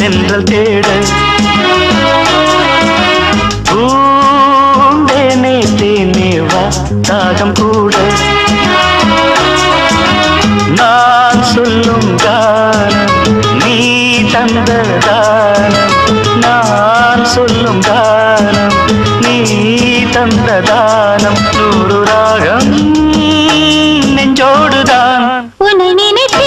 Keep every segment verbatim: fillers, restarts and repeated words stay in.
தென்றல் தேட பூந்தேனே தேனே வா தாகம் கூட நான் சொல்லும் கானம் நீ தந்த தானம் நான் சொல்லும் கானம் நீ தந்த தானம் நூறு ராகம் நெஞ்சோடுதான் உன்னை நினைத்தே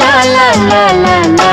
la la la la la.